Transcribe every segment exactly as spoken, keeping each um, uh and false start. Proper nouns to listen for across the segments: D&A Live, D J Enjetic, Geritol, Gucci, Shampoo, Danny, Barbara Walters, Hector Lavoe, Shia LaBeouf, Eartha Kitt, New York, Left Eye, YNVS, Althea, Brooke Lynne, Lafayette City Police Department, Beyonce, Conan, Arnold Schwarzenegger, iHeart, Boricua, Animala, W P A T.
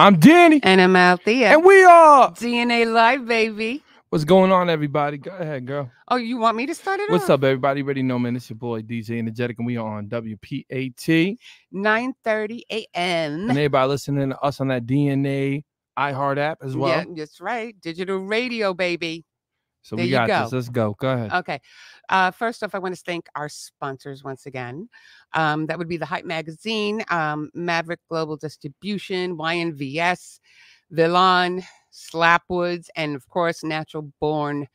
I'm Danny. And I'm Althea. And we are D and A Live, baby. What's going on, everybody? Go ahead, girl. Oh, you want me to start it What's off? What's up, everybody? You already know, man. It's your boy, D J Enjetic, and we are on W P A T. nine thirty a m And everybody listening to us on that D N A iHeart app as well. Yeah, that's right. Digital radio, baby. So there we got go. this. Let's go. Go ahead. Okay. Uh, first off, I want to thank our sponsors once again. Um, that would be The Hype Magazine, um, Maverick Global Distribution, Y N V S, Villan, Slapwoods, and of course Natural Born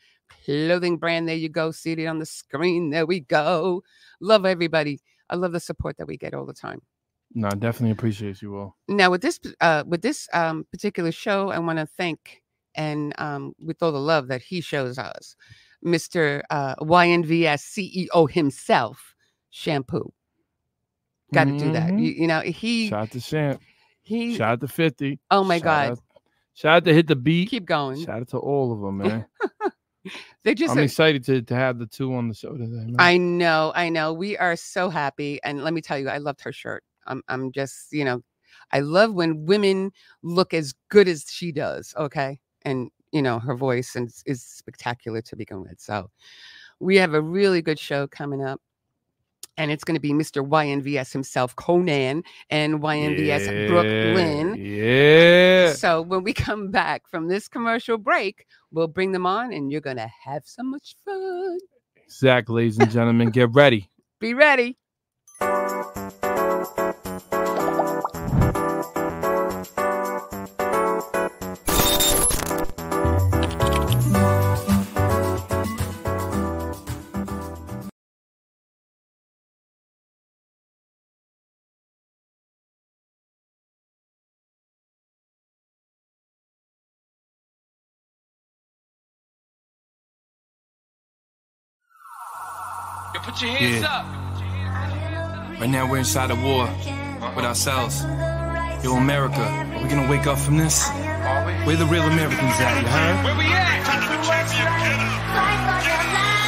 Clothing brand. There you go, see it on the screen. There we go. Love everybody. I love the support that we get all the time. No, I definitely appreciate you all. Now with this uh with this um particular show, I want to thank and um with all the love that he shows us, Mister uh Y N V S C E O himself, Shampoo. Got to mm-hmm. do that. You, you know, he shout to Shamp. He shout to fifty. Oh my shout God. Out. Shout out to Hit the Beat. Keep going. Shout out to all of them, man. They just I'm are... excited to, to have the two on the show today, man. I know, I know. We are so happy. And let me tell you, I loved her shirt. I'm I'm just, you know, I love when women look as good as she does, okay? And, you know, her voice and is spectacular to begin with. So we have a really good show coming up. And it's going to be Mister Y N V S himself, Conan, and Y N V S yeah, Brooke Lynne. Yeah. So when we come back from this commercial break, we'll bring them on, and you're going to have so much fun. Exactly, ladies and gentlemen. Get ready. Be ready. Put your hands yeah. up. Right now we're inside a war with ourselves. Yo, America, are we gonna wake up from this? Where the real Americans at, you heard? Where we at?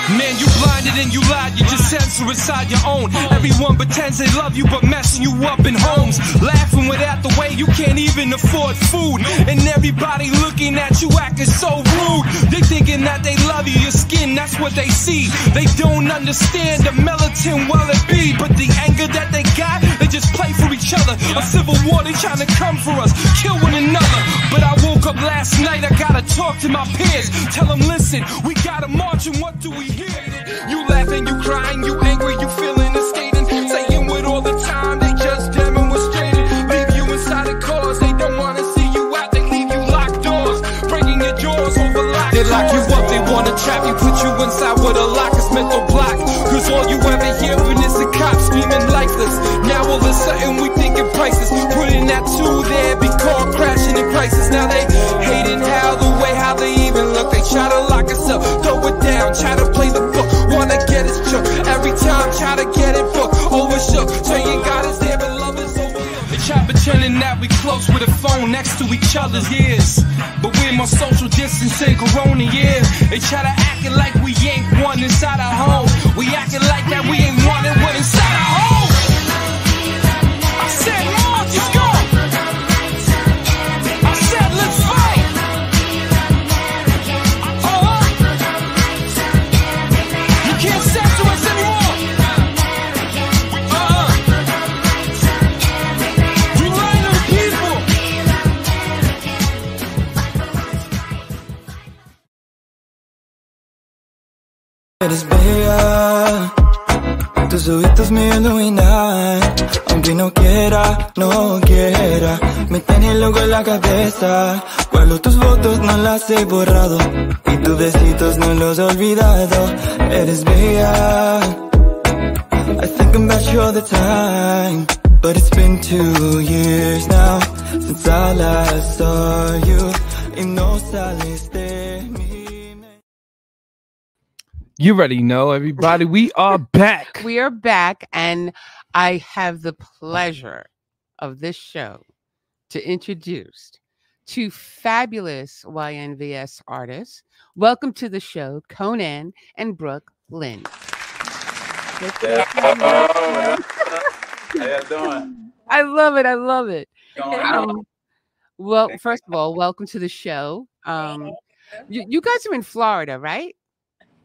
Man, you blinded and you lied, you just censor inside your own. Everyone pretends they love you, but messing you up in homes. Laughing without the way you can't even afford food. And everybody looking at you acting so rude. They thinking that they love you, your skin, that's what they see. They don't understand the militant while it be. But the anger that they got, they just play for each other. A civil war, they trying to come for us, kill one another. But I woke up last night, I gotta talk to my peers. Tell them, listen, we gotta march and what do we you laughing, you crying, you angry, you feeling and skating. Saying with all the time, they just demonstrated. Leave you inside a cause, they don't wanna see you out. They leave you locked doors, breaking your jaws over locked doors. They lock you up, they wanna trap you, put you inside with a lock, it's mental block. Cause all you ever hear when is a cop screaming lifeless. Now all of a sudden we thinking prices. Putting that two there, be called crashing in crisis. Now they hating how the way, how they even look. They try to lock us up, throw it down, try to play the book, wanna get it shook. Every time try to get it booked, overshook. So you got us there, but love is over. They try pretending that we close with a phone next to each other's ears. But we're more social distancing, corona, yeah. They try to act it like we ain't one inside our home. We acting like that we ain't one and one inside our home. I said, Lord, let's go. I said, let's fight. Can't step to us anymore. Uh-uh. We lie to the people. Eres bella, tus ojitos me iluminan. Aunque no quiera, no quiera, me tiene loco en la cabeza. Cuando tus fotos no las he borrado y tus besitos no los he olvidado. Eres bella, I think about you all the time. But it's been two years now since I last saw you. Y no sales de mí. You already know, everybody. We are back. We are back, and I have the pleasure of this show to introduce two fabulous Y N V S artists. Welcome to the show, Conan and Brooke Lynne. How you doing? I love it. I love it. Um, well, first of all, welcome to the show. Um, you, you guys are in Florida, right?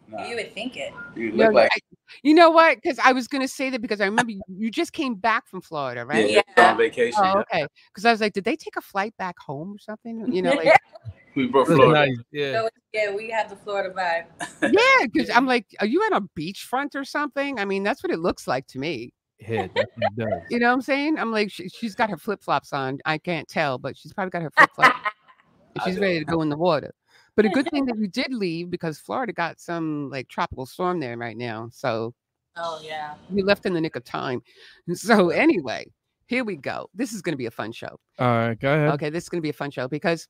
Nah. You would think it. You look like. I, you know what? Because I was going to say that because I remember you, you just came back from Florida, right? Yeah, yeah. On vacation. Oh, okay. Because I was like, did they take a flight back home or something? You know, like. We brought Florida. Nice. Yeah. So, yeah, we have the Florida vibe. Yeah, because I'm like, are you at a beachfront or something? I mean, that's what it looks like to me. Yeah, it does. You know what I'm saying? I'm like, she, she's got her flip-flops on. I can't tell, but she's probably got her flip-flops. She's ready to go in the water. But a good thing that you did leave, because Florida got some like tropical storm there right now. So oh yeah, you left in the nick of time. So anyway, here we go. This is going to be a fun show. All right, go ahead. Okay, this is going to be a fun show because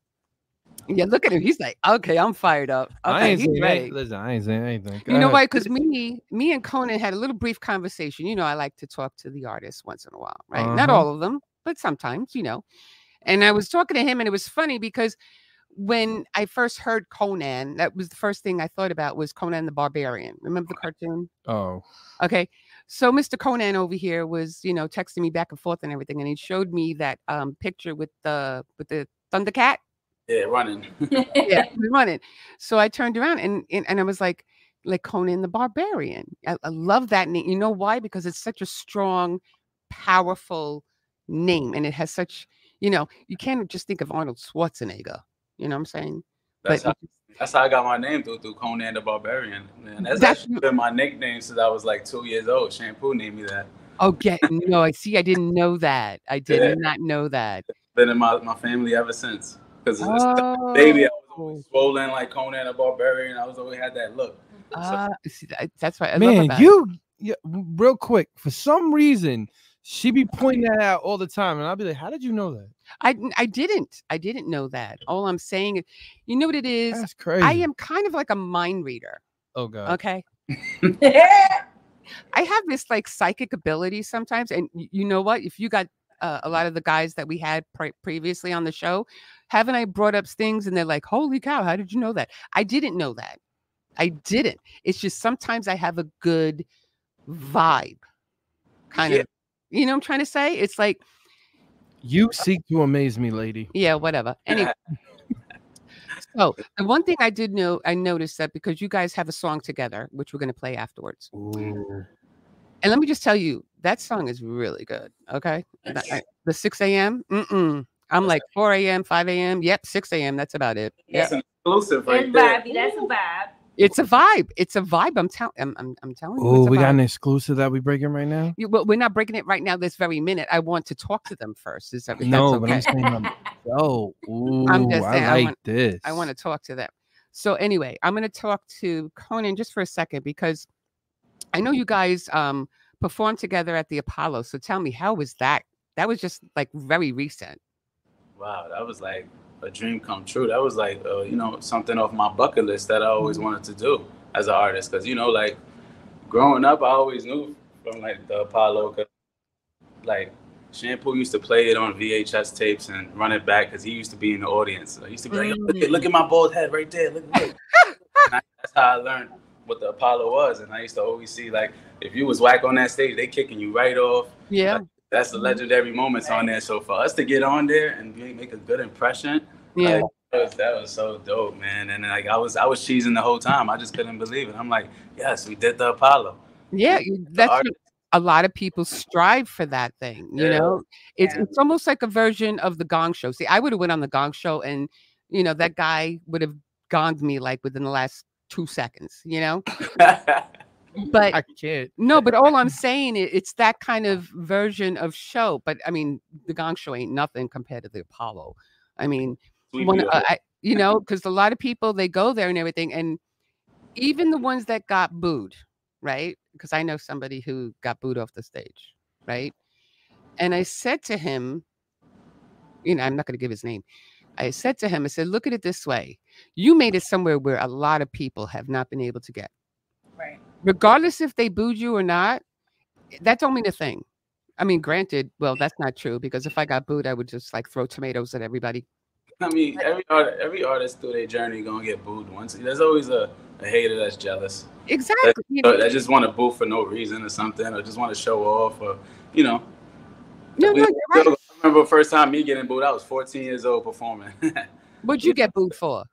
yeah, look at him. He's like, okay, I'm fired up. Okay, I ain't saying anything. Listen, I ain't saying anything. Go you know ahead. Why? Because me, me and Conan had a little brief conversation. You know, I like to talk to the artists once in a while, right? Uh-huh. Not all of them, but sometimes, you know. And I was talking to him, and it was funny because when I first heard Conan, that was the first thing I thought about was Conan the Barbarian. Remember the cartoon? Oh. Okay. So Mister Conan over here was, you know, texting me back and forth and everything, and he showed me that um picture with the with the Thundercat. Yeah, running. Yeah, running. So I turned around and, and and I was like, like Conan the Barbarian. I, I love that name. You know why? Because it's such a strong, powerful name, and it has such, you know, you can't just think of Arnold Schwarzenegger. You know what I'm saying? That's, but, how, that's how I got my name through through Conan the Barbarian. Man, that's, that's actually been my nickname since I was like two years old. Shampoo named me that. Oh, yeah, no, I see. I didn't know that. I did yeah. not know that. It's been in my my family ever since. Because oh. baby, I was always swollen like Conan the Barbarian. I was always had that look. Uh, so, see, that's why I man, love about you, yeah, real quick, for some reason, she be pointing that out all the time, and I'll be like, "How did you know that?" I I didn't, I didn't know that. All I'm saying is, you know what it is? That's crazy. I am kind of like a mind reader. Oh God. Okay. I have this like psychic ability sometimes, and you know what? If you got Uh, a lot of the guys that we had pre previously on the show, haven't I brought up things and they're like, holy cow, how did you know that? I didn't know that. I didn't. It's just sometimes I have a good vibe kind yeah. of, you know what I'm trying to say? It's like. You seek to amaze me, lady. Yeah, whatever. Anyway. So the one thing I did know, I noticed that because you guys have a song together, which we're going to play afterwards. Ooh. And let me just tell you, that song is really good. Okay. I, the six A M Mm-mm. I'm like four A M, five A M Yep. six A M That's about it. Yep. That's an exclusive right and there. Bobby, that's a vibe. It's a vibe. It's a vibe. I'm telling I'm, I'm, I'm telling you. Oh, we vibe. Got an exclusive that we breaking right now? You, well, we're not breaking it right now this very minute. I want to talk to them first. Is that, no, that's okay. But I'm saying I'm, oh, ooh, I'm just saying, I like I want, this. I want to talk to them. So anyway, I'm going to talk to Conan just for a second because I know you guys um, performed together at the Apollo. So tell me, how was that? That was just like very recent. Wow, that was like a dream come true. That was like, uh, you know, something off my bucket list that I always mm-hmm. wanted to do as an artist. Because, you know, like growing up, I always knew from like the Apollo. Cause, like Shampoo used to play it on V H S tapes and run it back because he used to be in the audience. So I used to be like, mm-hmm. look, look at my bald head right there. Look, look. I, that's how I learned what the Apollo was, and I used to always see like if you was whack on that stage, they kicking you right off. Yeah, like, that's the legendary moments on there. So for us to get on there and make a good impression, yeah, like, that, was, that was so dope, man. And like I was, I was cheesing the whole time. I just couldn't believe it. I'm like, yes, we did the Apollo. Yeah, that's what, a lot of people strive for that thing. You yeah. know, it's yeah. it's almost like a version of the Gong Show. See, I would have went on the Gong Show, and you know that guy would have gonged me like within the last two seconds, you know. But I can't. No, but all I'm saying is it's that kind of version of show. But I mean, the Gong Show ain't nothing compared to the Apollo. I mean, one, uh, I, you know, because a lot of people they go there and everything, and even the ones that got booed, right? Because I know somebody who got booed off the stage, right? And I said to him, you know, I'm not going to give his name. I said to him, I said, look at it this way. You made it somewhere where a lot of people have not been able to get. Right. Regardless if they booed you or not, that don't mean a thing. I mean, granted, well, that's not true because if I got booed, I would just like throw tomatoes at everybody. I mean, every art, every artist through their journey gonna get booed once. There's always a, a hater that's jealous. Exactly. That, you know, that just want to boo for no reason or something, or just want to show off, or you know. No, we, no, you're right. I remember the first time me getting booed. I was fourteen years old performing. What'd you get booed for?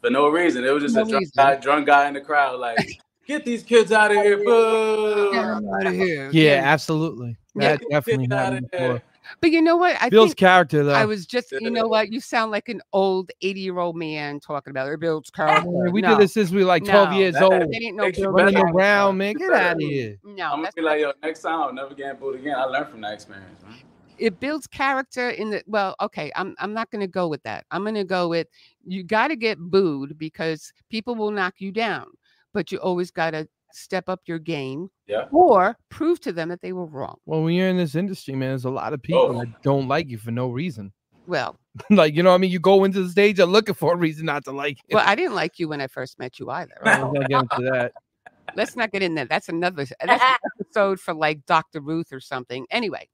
For no reason. It was just no a drunk guy, drunk guy in the crowd, like, get these kids out of here, boo! Get them out of here. Yeah, yeah, absolutely. That yeah, definitely happened before. But you know what? I Bill's think character, though. I was just, you know what? You sound like an old eighty-year-old man talking about it. Bill's character. We no. did this since we were like twelve no. years old. They ain't no running around, man. Get out of here. No, I'm going to be like, yo, next time I'll never get booed again. I learned from that experience, man. It builds character in the, well, okay, I'm, I'm not going to go with that. I'm going to go with, you got to get booed because people will knock you down, but you always got to step up your game yeah. or prove to them that they were wrong. Well, when you're in this industry, man, there's a lot of people oh. that don't like you for no reason. Well. Like, you know what I mean? You go into the stage and looking for a reason not to like you. Well, I didn't like you when I first met you either. Right? I'm not getting into that. Let's not get in there. That's another that's an episode for like Doctor Ruth or something. Anyway.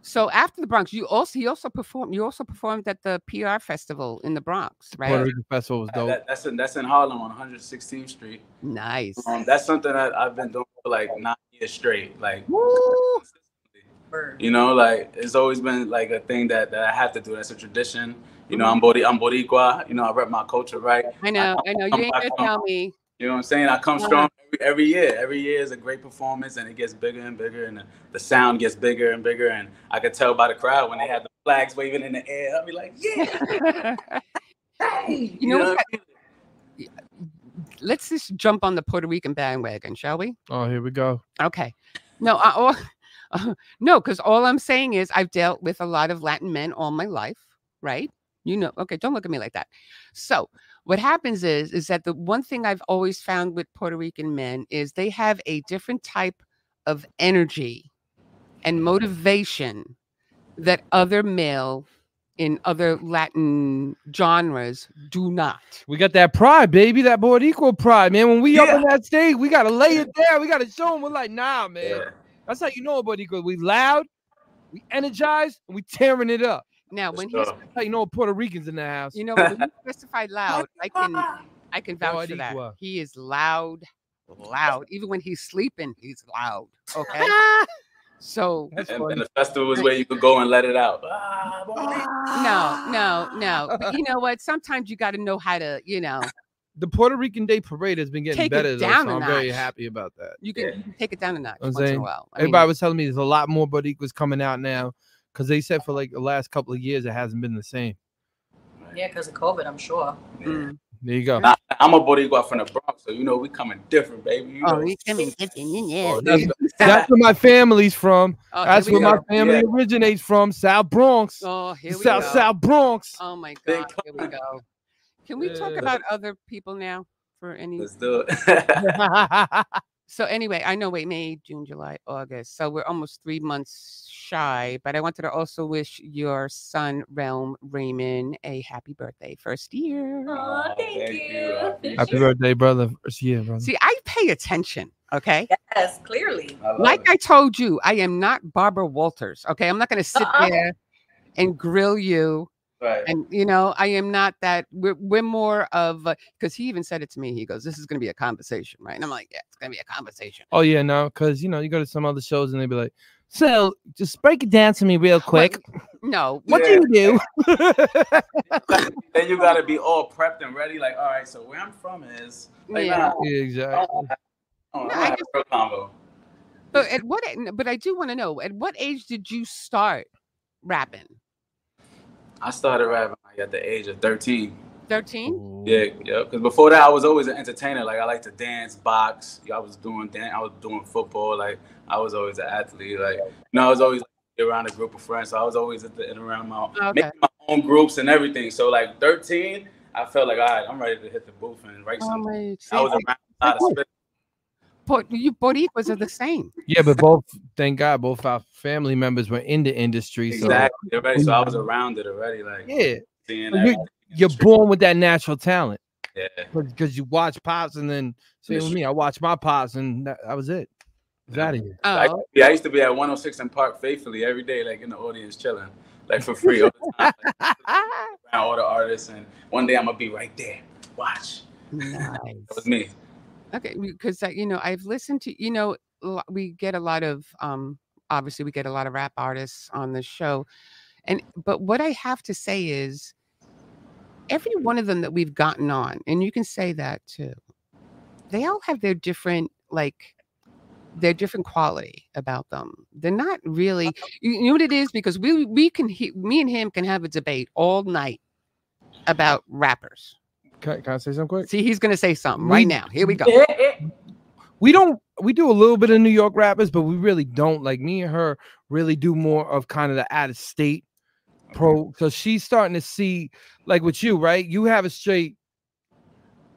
So after the Bronx, you also he also performed. You also performed at the P R festival in the Bronx, right? Puerto Rican festival was dope. That, that's in that's in Harlem on one hundred sixteenth street. Nice. Um, that's something that I've been doing for like nine years straight. Like, woo! You know, like it's always been like a thing that, that I have to do. That's a tradition. You know, I'm Bori, I'm Boricua. You know, I rep my culture, right? I know, I, I know. You ain't gonna tell me. You know what I'm saying? I come strong every, every year. Every year is a great performance, and it gets bigger and bigger, and the, the sound gets bigger and bigger. And I could tell by the crowd when they had the flags waving in the air. I'd be like, yeah. Hey, you, you know, know what? I mean? Let's just jump on the Puerto Rican bandwagon, shall we? Oh, here we go. Okay. No, I, all, uh, no, because all I'm saying is I've dealt with a lot of Latin men all my life, right? You know, okay, don't look at me like that. So what happens is, is that the one thing I've always found with Puerto Rican men is they have a different type of energy and motivation that other male in other Latin genres do not. We got that pride, baby, that Boricua pride, man. When we yeah. up on that stage, we got to lay it down. We got to show them. We're like, nah, man. Yeah. That's how you know about Boricua. We loud, we energized, and we tearing it up. Now, when he's you know Puerto Ricans in the house, you know when he's specified loud, I can I can vouch for that. He is loud, loud. Even when he's sleeping, he's loud. Okay. So and, and the festival is where you could go and let it out. No, no, no. But you know what? Sometimes you got to know how to, you know. The Puerto Rican Day Parade has been getting take better, down though, so I'm notch. very happy about that. You can, yeah. you can take it down a notch I'm once saying, in a while. I everybody mean, was telling me there's a lot more Boricuas coming out now. Because they said for like the last couple of years, it hasn't been the same. Yeah, because of COVID, I'm sure. Yeah. Mm. There you go. Now, I'm a Boricua from the Bronx, so you know we coming different, baby. You oh, know. we coming different, yeah. Oh, that's, that's where my family's from. Oh, that's where go. my family yeah. originates from, South Bronx. Oh, here we South, go. South Bronx. Oh, my God. Here we go. Can we yeah. talk about other people now for any? Let's do it. So anyway, I know, wait, May, June, July, August. So we're almost three months shy, but I wanted to also wish your son, Realm Raymond, a happy birthday first year. Oh, thank, thank you. you. Happy you. birthday, brother. First year, brother. See, I pay attention, okay? Yes, clearly. I like it. I told you, I am not Barbara Walters, okay? I'm not going to sit uh-uh. there and grill you. Right. And, you know, I am not that. We're, we're more of, because he even said it to me. He goes, this is going to be a conversation, right? And I'm like, yeah, it's going to be a conversation. Oh, yeah, no, because, you know, you go to some other shows and they be like, so just break it down to me real quick. What? No. What yeah. do you do? Then you got to be all prepped and ready. Like, all right, so where I'm from is. Like, yeah. No, yeah, exactly. I don't, I don't, no, I don't have a real combo. But, at what, but I do want to know, at what age did you start rapping? I started rapping like at the age of thirteen. Thirteen? Yeah, yeah. Because before that, I was always an entertainer. Like I like to dance, box. I was doing dance. I was doing football. Like I was always an athlete. Like you know, I was always like, around a group of friends. So I was always at the, around my own, okay. making my own groups and everything. So like thirteen, I felt like all right, I'm ready to hit the booth and write something. Oh, I was around a lot of space. But you Boricuas are the same. Yeah, but both, thank God, both our family members were in the industry. Exactly. So, right. so I was around it already. Like, yeah. Seeing that you're you're born with that natural talent. Yeah. Because you watch pops and then, see with me, I watched my pops and that, that was it. It was out of here. Oh. I, I used to be at one oh six in Park faithfully every day, like in the audience chilling. like for free all the time. Like, all the artists, and one day I'm gonna be right there. Watch. Nice. That was me. Okay, because you know I've listened to you know we get a lot of um obviously we get a lot of rap artists on the show, and but what I have to say is every one of them that we've gotten on, and you can say that too, they all have their different like. They're different quality about them. They're not really, you know what it is? Because we, we can, he, me and him can have a debate all night about rappers. Can, can I say something quick? See, he's going to say something right now. Here we go. We don't, we do a little bit of New York rappers, but we really don't. Like me and her really do more of kind of the out of state pro. Because she's starting to see, like with you, right? You have a straight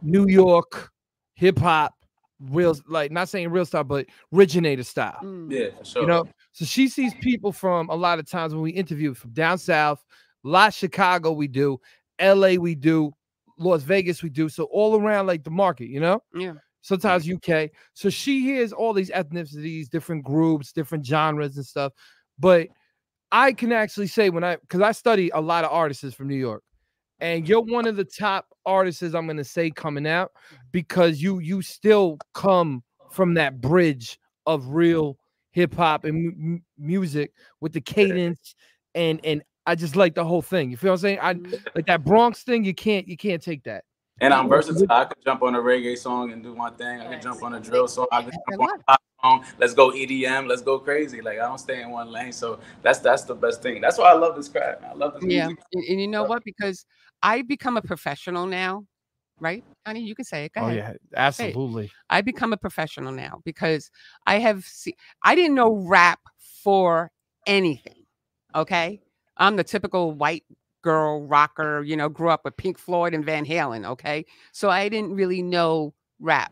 New York hip hop. Real, like not saying real style, but originator style. Yeah, for sure. You know, so she sees people from a lot of times when we interview from down south, a lot Chicago we do, L A we do, Las Vegas we do. So all around like the market, you know? Yeah. Sometimes U K. So she hears all these ethnicities, different groups, different genres and stuff. But I can actually say when I, because I study a lot of artists from New York. And you're one of the top artists I'm going to say coming out because you you still come from that bridge of real hip hop and m music with the cadence and and I just like the whole thing. You feel what I'm saying? I like that Bronx thing, you can't you can't take that. And I'm versatile. I could jump on a reggae song and do my thing. I could jump on a drill song. I could jump on a pop song. Let's go E D M. Let's go crazy. Like I don't stay in one lane. So that's that's the best thing. That's why I love this craft. I love this music. Yeah, and, and you know what? Because I become a professional now, right? Honey, you can say it. Go ahead. Oh yeah, absolutely. Hey, I become a professional now because I have seen. I didn't know rap for anything. Okay, I'm the typical white girl rocker, you know, grew up with Pink Floyd and Van Halen, okay? So I didn't really know rap.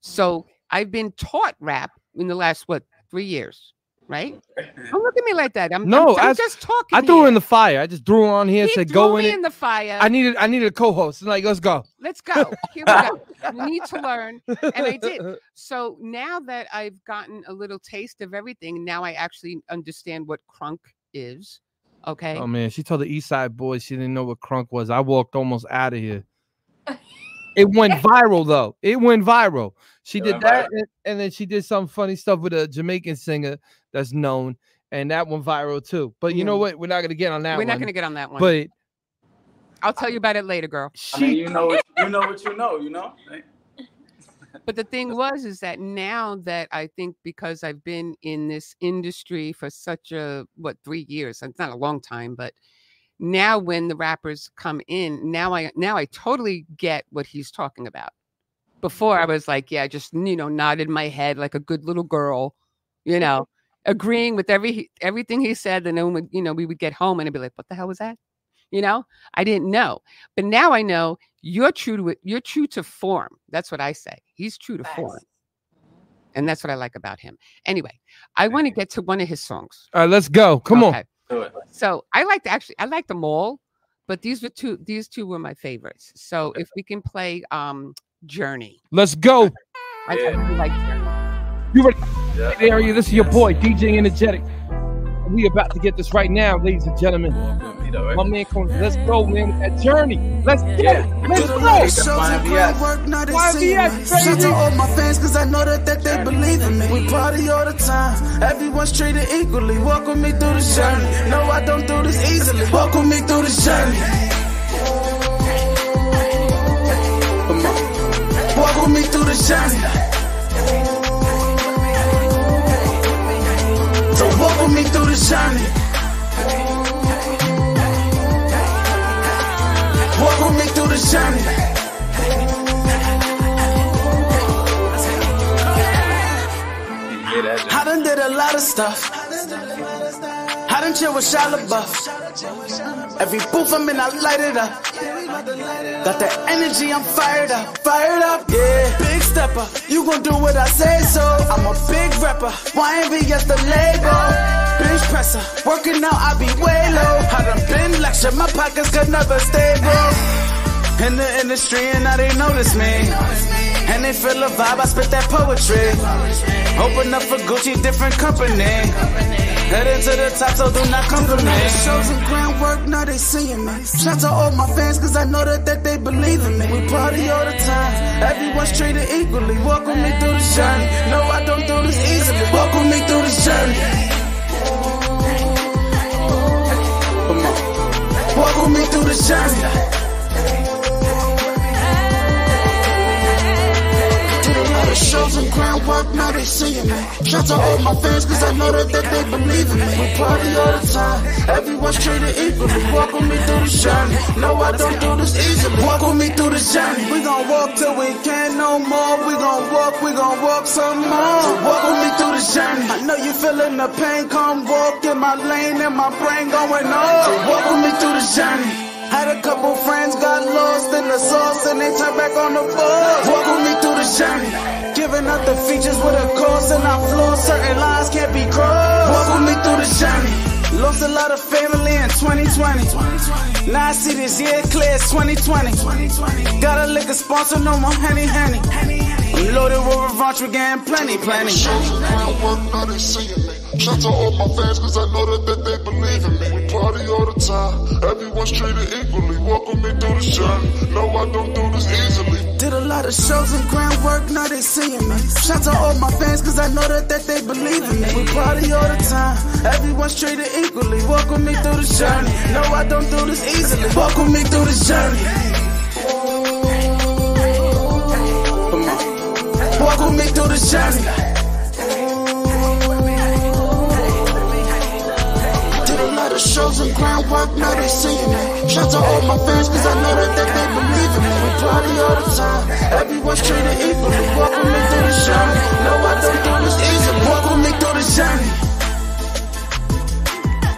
So I've been taught rap in the last, what, three years, right? Don't look at me like that. I'm, no, I'm, I'm I, just talking. I threw here. her in the fire. I just threw her on here, he said, go in, in the fire. I needed, I needed a co-host. Like, let's go. Let's go. Here we go. We need to learn. And I did. So now that I've gotten a little taste of everything, now I actually understand what crunk is. Okay. Oh man, she told the East Side Boys she didn't know what crunk was. I walked almost out of here. It went viral though. It went viral. She did that, and, and then she did some funny stuff with a Jamaican singer that's known, and that went viral too. But you mm. know what? We're not gonna get on that. We're one. not gonna get on that one. But I'll tell you about it later, girl. She, I mean, you know, what, you know what you know, you know. Right? But the thing was, is that now that I think because I've been in this industry for such a, what, three years, it's not a long time, but now when the rappers come in, now I, now I totally get what he's talking about. Before I was like, yeah, just, you know, nodded my head like a good little girl, you know, agreeing with every, everything he said. And then, you know, we would get home and I'd be like, what the hell was that? You know, I didn't know, but now I know you're true to it. You're true to form. That's what I say. He's true to nice. form. And that's what I like about him. Anyway, I want to get to one of his songs. All right, let's go. Come okay. on. So I like to actually, I like them all, but these were two, these two were my favorites. So if we can play um, Journey. Let's go. I yeah. like Journey. You ready? Yeah. Hey, there you, this is your boy, D J Enjetic. We about to get this right now, ladies and gentlemen. My man Conan, let's go, man, with that Journey. Let's get yeah. it. Let's go. Shows and club work, not the same. Shout to all my fans, because I know that, that they believe in me. We party all the time. Everyone's treated equally. Walk with me through the journey. No, I don't do this easily. Walk with me through the journey. Come on. Walk with me through the journey. So walk with me through the journey. Walk with me through the journey. I done did a lot of stuff. I done chill with Shia LaBeouf. Every booth I'm in, I light it up. Got that energy, I'm fired up, fired up, yeah. Big stepper, you gon' do what I say so. I'm a big rapper, Y N V S the label. Bench presser, working out, I be way low. I done been lectured, my pockets could never stay broke. In the industry and now they notice me. And they feel the vibe, I spit that poetry. Open up for Gucci, different company. Headed to the top, so do not come to me. Shows and groundwork, now they seeing me. Shout to all my fans, cause I know that, that they believe in me. We party all the time, everyone's treated equally. Walk with me through this journey. No, I don't do this easily. Walk with me through this journey. Come on. Walk with me through this journey. Shows and groundwork, now they seeing me. Shout to all my fans, cause I know that, that they believe in me. We party all the time, everyone's treated equally. Walk with me through this journey. No, I don't do this easily. Walk with me through this journey. We gon' walk till we can't no more. We gon' walk, we gon' walk some more. So walk with me through this journey. I know you feeling the pain, come walk in my lane and my brain going on. So walk with me through this journey. Had a couple friends, got lost in the sauce, and they turned back on the bus. Walk with me through the journey. Giving up the features with a cause, and I flaw, certain lines can't be crossed. Walk with me through the journey. Lost a lot of family in twenty twenty. Now I see this year clear, it's twenty twenty. Got a liquor sponsor, no more honey, honey. I'm loaded with revenge, we're getting plenty, plenty. Shout to all my fans, cause I know that, that they believe in me. We party all the time, everyone's treated equally. Walk with me through this journey. No, I don't do this easily. Did a lot of shows and groundwork, now they seeing me. Shout to all my fans, cause I know that, that they believe in me. We party all the time, everyone's treated equally. Walk with me through this journey. No, I don't do this easily. Walk with me through this journey. Come on. Walk with me through this journey. Shows and groundwork, now they seeing me. Shout to all my fans, cause I know that, that they believe in me. We party all the time, everyone's treated equally. Walk with me through the journey. No, I don't do this easy. Walk with me through the journey.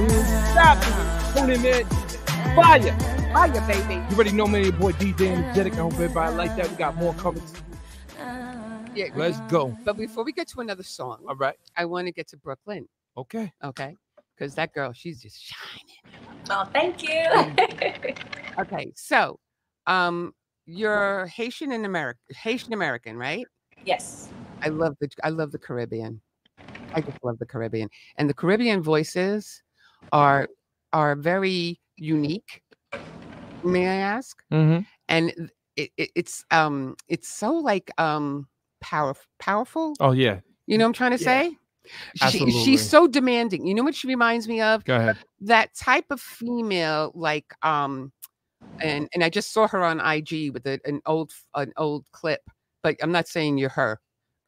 I'm ready. Stop it. twenty minutes. Fire. Oh, yeah, baby. You already know me, boy D J Enjetic. I hope everybody like that. We got more coming. Yeah, let's go. But before we get to another song, all right, I want to get to Brooke Lynne. Okay. Okay. Because that girl, she's just shining. Oh, thank you. Okay, so um, you're Haitian and American, Haitian American, right? Yes. I love the I love the Caribbean. I just love the Caribbean, and the Caribbean voices are are very unique. May I ask? Mm-hmm. And it, it, it's um it's so like um powerful powerful. Oh yeah. You know what I'm trying to yeah. say? She, she's so demanding. You know what she reminds me of? Go ahead. That type of female, like um and and I just saw her on I G with a, an old an old clip, but I'm not saying you're her.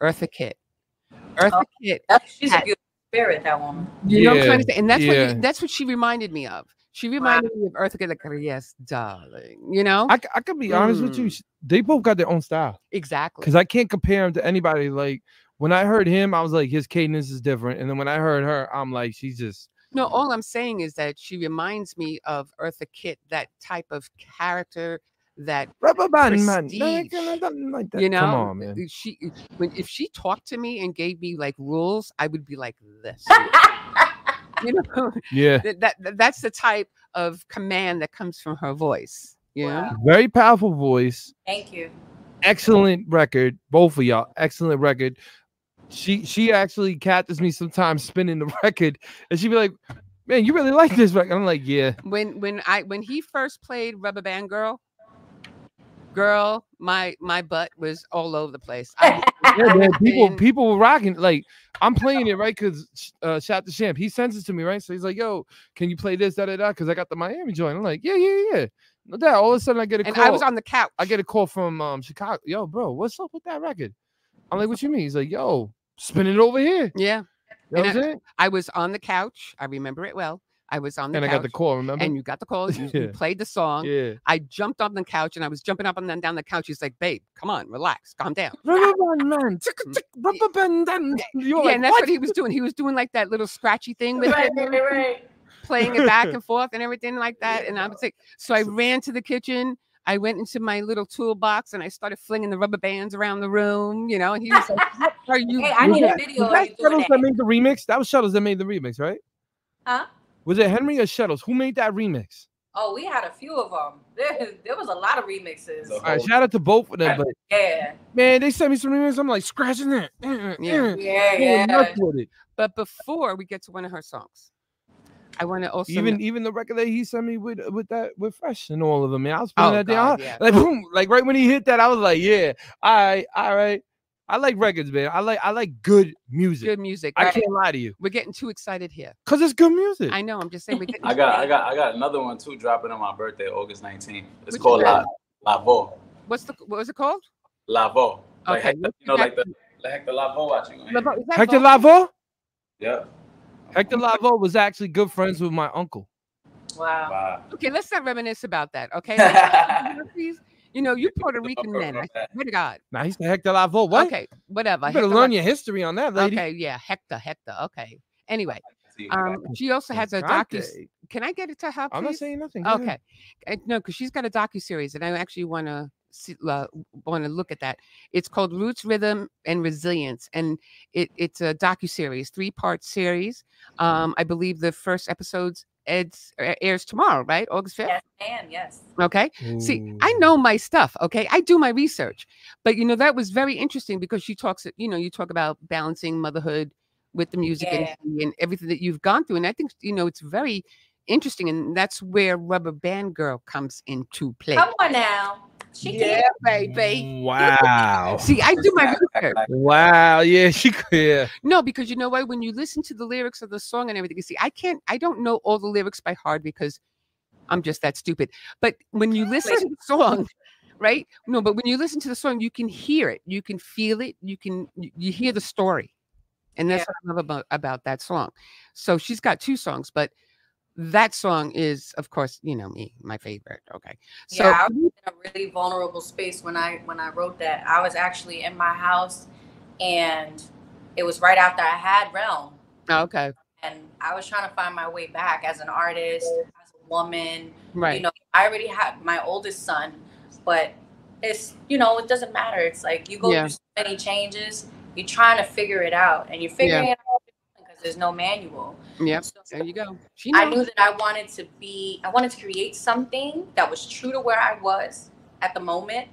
Eartha Kitt. Eartha oh, Kitt. She's had, a good spirit, that woman. You yeah. know what I'm trying to say? And that's yeah. what you, that's what she reminded me of. She reminded wow. me of Eartha Kitt, like, yes, darling. You know, I, I could be honest mm. with you. They both got their own style. Exactly. Because I can't compare him to anybody. Like when I heard him, I was like, his cadence is different. And then when I heard her, I'm like, she's just. No, all I'm saying is that she reminds me of Eartha Kitt, that type of character, that prestige, man. Like that. You know, come on, man. She, when, if she talked to me and gave me like rules, I would be like this. You know, yeah, that, that that's the type of command that comes from her voice. Yeah, wow. Very powerful voice. Thank you. Excellent record, both of y'all. Excellent record. She she actually catches me sometimes spinning the record, and she'd be like, "Man, you really like this record." I'm like, "Yeah." When when I when he first played Rubber Band Girl, girl, my my butt was all over the place. I, yeah, man, people people were rocking. Like I'm playing it right because uh, shout to Champ. He sends it to me right, so he's like, "Yo, can you play this da da da?" Because I got the Miami joint. I'm like, "Yeah, yeah, yeah." No doubt. All of a sudden, I get a and call. I was on the couch. I get a call from um Chicago. Yo, bro, what's up with that record? I'm like, "What you mean?" He's like, "Yo, spin it over here." Yeah, that was I, it. I was on the couch. I remember it well. I was on the and couch. I got the call, remember? And you got the call. You, yeah. you played the song. Yeah. I jumped on the couch and I was jumping up and then down the couch. He's like, "Babe, come on, relax, calm down." Rubber band man. Rubber band man. Yeah, like, and that's what? what he was doing. He was doing like that little scratchy thing with right, him, right, right. playing it back and forth and everything like that. And I was like, so I ran to the kitchen. I went into my little toolbox and I started flinging the rubber bands around the room, you know. And he was like, "Are you?" Hey, I need a video. Was that Shuttles that made the remix? That was Shuttles that made the remix, right? Huh? Was it Henry or Shuttles? Who made that remix? Oh, we had a few of them. There, there was a lot of remixes. All right, shout out to both of them. But yeah, man, they sent me some remixes. I'm like scratching that. Yeah, yeah, yeah. yeah. But before we get to one of her songs, I want to also even know. even the record that he sent me with with that with Fresh and all of them. Man, I was playing oh, that God, day. Yeah. Like boom, like right when he hit that, I was like, yeah, all right, all right. I like records, man. I like I like good music. Good music. I right. can't lie to you. We're getting too excited here. Cause it's good music. I know. I'm just saying. We're getting I got I got I got another one too dropping on my birthday, August nineteenth. It's what called La Lavoe. What's the what was it called? Lavoe. Like okay. Hector, you know, like the like Hector Lavoe watching. Lavoe, Hector Lavoe. Yeah. Hector Lavoe was actually good friends with my uncle. Wow. wow. Okay, let's not reminisce about that. Okay. Please. You know, you Puerto Rican man. I swear to God. Now he's the Hector Lavoe. What? Okay, whatever. You better Hector learn Lavoe. Your history on that, lady. Okay, yeah, Hector, Hector. Okay. Anyway, um, she also has a docu. Can I get it to her? Please? I'm not saying nothing. Go okay, ahead. No, because she's got a docu series, and I actually want to see, uh, want to look at that. It's called Roots, Rhythm, and Resilience, and it it's a docu series, three part series. Um, I believe the first episode's It's airs tomorrow, right? August fifth? Yes, ma'am, yes. Okay. Ooh. See, I know my stuff, okay? I do my research. But, you know, that was very interesting because she talks, you know, you talk about balancing motherhood with the music yeah. and, and everything that you've gone through. And I think, you know, it's very interesting. And that's where Rubber Band Girl comes into play. Come on now. She yeah, did. Baby. Wow. See, I do my research. Wow. Yeah, she could. Yeah. No, because you know what? When you listen to the lyrics of the song and everything, you see, I can't, I don't know all the lyrics by heart because I'm just that stupid. But when you listen to the song, right? No, but when you listen to the song, you can hear it. You can feel it. You can, you hear the story. And that's yeah. what I love about, about that song. So she's got two songs, but that song is, of course, you know me, my favorite. Okay, so yeah, I was in a really vulnerable space when I when I wrote that. I was actually in my house, and it was right after I had Realm. Okay, and I was trying to find my way back as an artist, as a woman. Right, you know, I already had my oldest son, but it's you know it doesn't matter. It's like you go yeah. through so many changes. You're trying to figure it out, and you're figuring yeah. it out. There's no manual. Yep. So there you go. She I knew that I wanted to be, I wanted to create something that was true to where I was at the moment,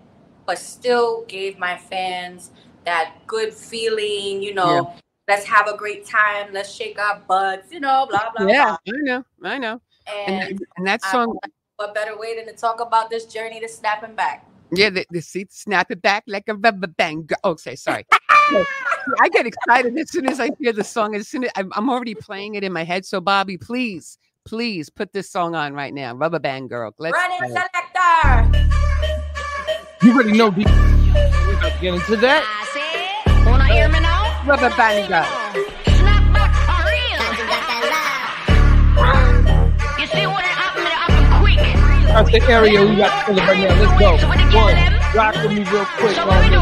but still gave my fans that good feeling, you know, yeah. let's have a great time. Let's shake our butts, you know, blah, blah, yeah, blah. I know. I know. And, and that song. What better way than to talk about this journey to snapping back? Yeah. The, the seat, snap it back like a rubber band. Okay. Sorry. I get excited as soon as I hear the song. As soon as I'm, I'm already playing it in my head. So Bobby, please, please put this song on right now. Rubber Band Girl. Let's Running Selector. You already know. We're about to get into that. I said, wanna hear me now? Rubber Band Girl. Snap back for real. You see what happened to up quick? That's the area we got to right now. Let's go. One, rock with me real quick. Let's go.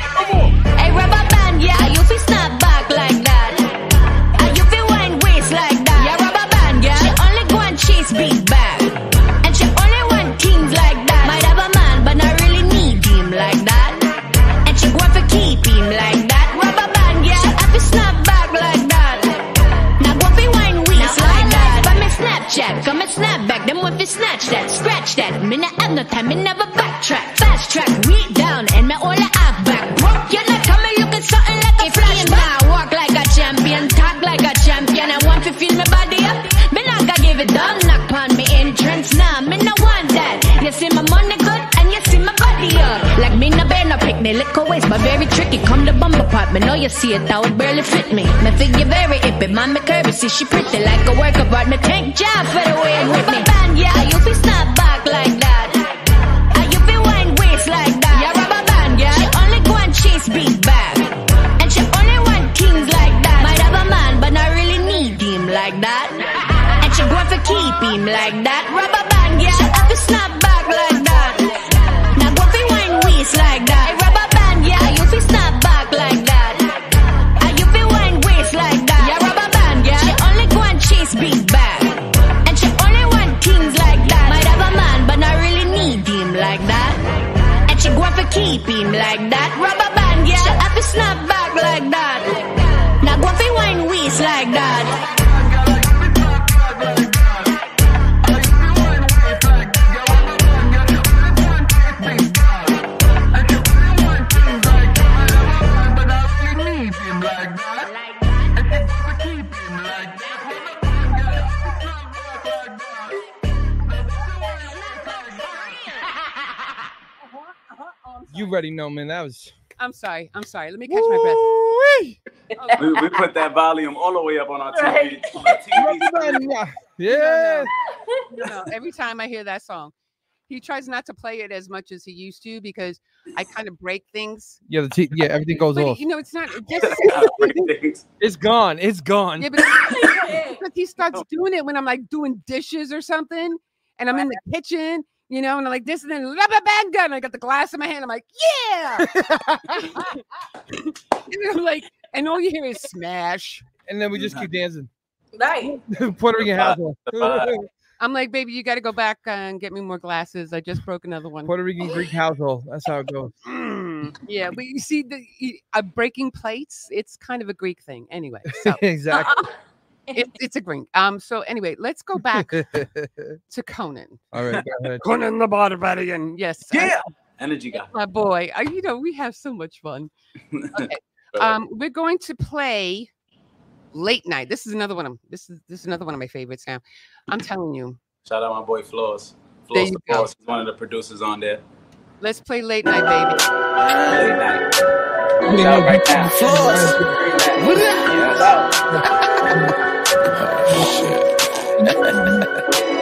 Come on. Hey, rubber band, yeah, you feel snap back like that. And you feel wine waist like that. Yeah, rubber band, yeah. She only go and chase beat back. And she only want things like that. Might have a man, but not really need him like that. And she go for keep him like that. Rubber band, yeah, I feel snap back like that. Now go for wine waist like that. But me Snapchat, come and snap back. Them want to snatch that, scratch that. Me not have no time, me never backtrack. Fast track, read down, and me all I have back. Walk your something like a flash now, walk like a champion, talk like a champion. I want to feel my body up. Me not gonna give it up, knock on me entrance now. Nah, me no want that. You see my money good and you see my body up. Like me no bear no pick me, lick waist, but very tricky. Come the bumper part, me know you see it now, it barely fit me. Me figure very hippie, man me curvy, see she pretty like a work of art. Me thank job for the way it with me. Band, yeah, you feel snap back like that. Are you feel wine waist like that? Yeah, rubber band, yeah. She only go and chase beat back. Like that, and she going for keep him like that. Rubber band, yeah, I feel snap back like that. Now go for wine waist like that. Hey, rubber band, yeah, you feel snap back like that. Are you feel wine waist like that? Yeah, rubber band, yeah. She only go and chase big back, and she only want things like that. Might have a man, but not really need him like that. And she going for keep him like that. Rubber band, yeah, I feel snap back like that. Now go for wine waist like that. I feel You already know, man. That was. I'm sorry. I'm sorry. Let me catch my breath. Okay. We, we put that volume all the way up on our T V. On our T V. Yeah. You know, no. You know, every time I hear that song, he tries not to play it as much as he used to because I kind of break things. Yeah, the t yeah, everything goes but, off. You know, it's not. It just, it's gone. It's gone. Yeah, but because he starts doing it when I'm like doing dishes or something, and I'm in the kitchen. You know, and I'm like this, and then rubber band gun. I got the glass in my hand. I'm like, yeah. And I'm like, and all you hear is smash. And then we just keep dancing. Right. Puerto Rican household. I'm like, baby, you got to go back and get me more glasses. I just broke another one. Puerto Rican Greek household. That's how it goes. Mm. Yeah, but you see, the uh, breaking plates. It's kind of a Greek thing, anyway. So. Exactly. It, it's a green. Um. So anyway, let's go back to Conan. All right. Conan the Barbarian. Yes. Yeah. I, Energy guy. My boy. I, you know, we have so much fun. Okay. Um. We're going to play Late Night. This is another one. Of, this is this is another one of my favorites. Now, I'm telling you. Shout out my boy Flores. Flores the Boss is one of the producers on there. Let's play Late Night, baby. Late Night. Late Night right now. Flores.